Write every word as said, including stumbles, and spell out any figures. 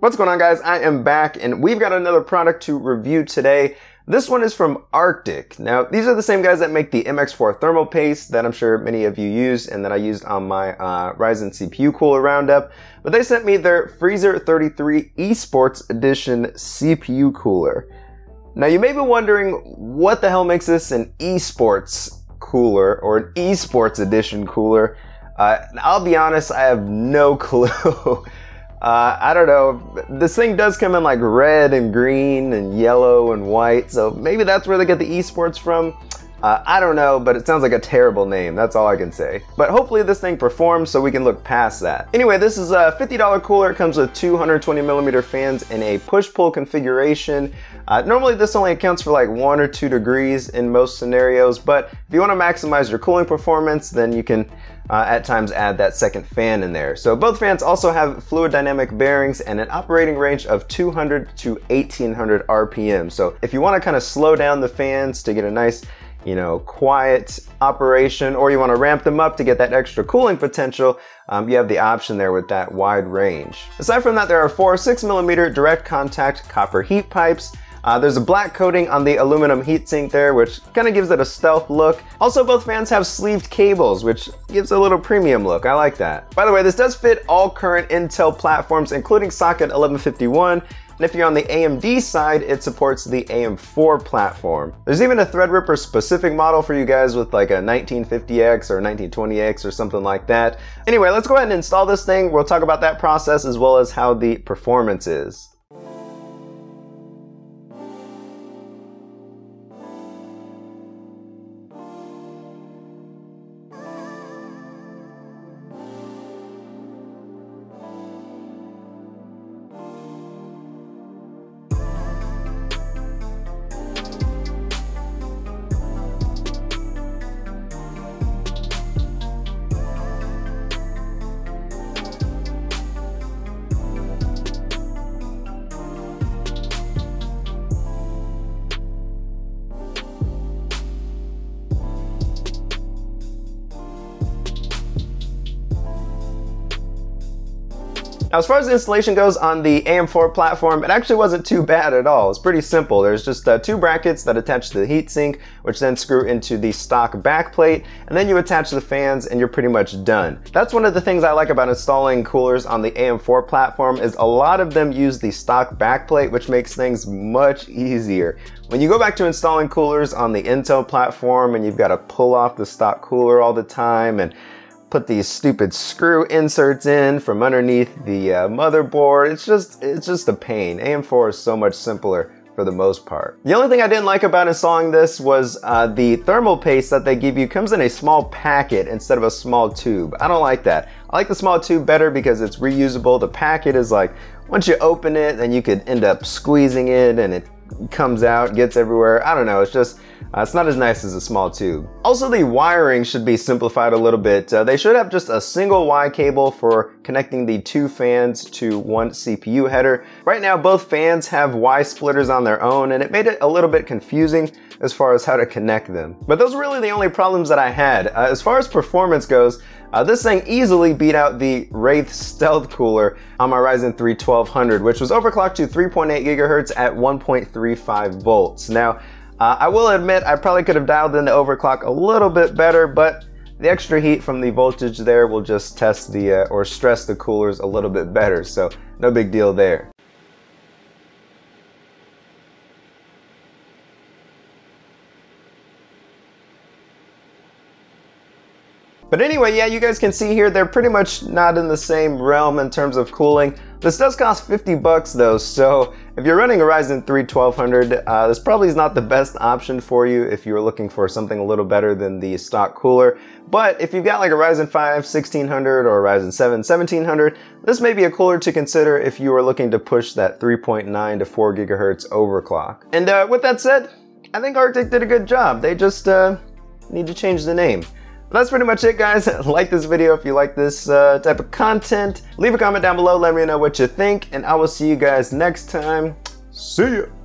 What's going on, guys? I am back and we've got another product to review today. This one is from Arctic. Now, these are the same guys that make the M X four thermal paste that I'm sure many of you use and that I used on my uh, Ryzen C P U cooler roundup, but they sent me their Freezer thirty-three eSports Edition C P U cooler. Now, you may be wondering what the hell makes this an eSports cooler or an eSports Edition cooler. Uh, I'll be honest, I have no clue. Uh, I don't know, this thing does come in like red and green and yellow and white, so maybe that's where they get the eSports from. Uh, I don't know, but it sounds like a terrible name, that's all I can say. But hopefully this thing performs so we can look past that. Anyway, this is a fifty dollar cooler. It comes with two hundred twenty millimeter fans in a push-pull configuration. Uh, normally this only accounts for like one or two degrees in most scenarios, but if you want to maximize your cooling performance, then you can Uh, at times add that second fan in there. So both fans also have fluid dynamic bearings and an operating range of two hundred to eighteen hundred R P M. So if you want to kind of slow down the fans to get a nice, you know, quiet operation, or you want to ramp them up to get that extra cooling potential, um, you have the option there with that wide range. Aside from that, there are four six millimeter direct contact copper heat pipes. Uh, there's a black coating on the aluminum heatsink there, which kind of gives it a stealth look. Also, both fans have sleeved cables, which gives a little premium look. I like that. By the way, this does fit all current Intel platforms, including Socket eleven fifty-one. And if you're on the A M D side, it supports the A M four platform. There's even a Threadripper specific model for you guys with like a nineteen fifty X or nineteen twenty X or something like that. Anyway, let's go ahead and install this thing. We'll talk about that process as well as how the performance is. Now, as far as the installation goes on the A M four platform, it actually wasn't too bad at all. It's pretty simple. There's just uh, two brackets that attach to the heatsink, which then screw into the stock backplate, and then you attach the fans and you're pretty much done. That's one of the things I like about installing coolers on the A M four platform is a lot of them use the stock backplate, which makes things much easier. When you go back to installing coolers on the Intel platform and you've got to pull off the stock cooler all the time and put these stupid screw inserts in from underneath the uh, motherboard. It's just, it's just a pain. A M four is so much simpler for the most part. The only thing I didn't like about installing this was uh, the thermal paste that they give you comes in a small packet instead of a small tube. I don't like that. I like the small tube better because it's reusable. The packet is like, once you open it, then you could end up squeezing it and it comes out, gets everywhere. I don't know, it's just, uh, it's not as nice as a small tube. Also, the wiring should be simplified a little bit. Uh, they should have just a single Y cable for connecting the two fans to one C P U header. Right now, both fans have Y splitters on their own, and it made it a little bit confusing as far as how to connect them. But those are really the only problems that I had. Uh, as far as performance goes, Uh, this thing easily beat out the Wraith Stealth cooler on my Ryzen three twelve hundred, which was overclocked to three point eight gigahertz at one point three five volts. Now, uh, I will admit I probably could have dialed in the overclock a little bit better, but the extra heat from the voltage there will just test the, uh, or stress the coolers a little bit better, so no big deal there. But anyway, yeah, you guys can see here, they're pretty much not in the same realm in terms of cooling. This does cost fifty bucks though, so if you're running a Ryzen three twelve hundred, uh, this probably is not the best option for you if you're looking for something a little better than the stock cooler. But if you've got like a Ryzen five sixteen hundred or a Ryzen seven seventeen hundred, this may be a cooler to consider if you are looking to push that three point nine to four gigahertz overclock. And uh, with that said, I think Arctic did a good job. They just uh, need to change the name. Well, that's pretty much it, guys. Like this video if you like this uh, type of content. Leave a comment down below, let me know what you think, and I will see you guys next time. See ya!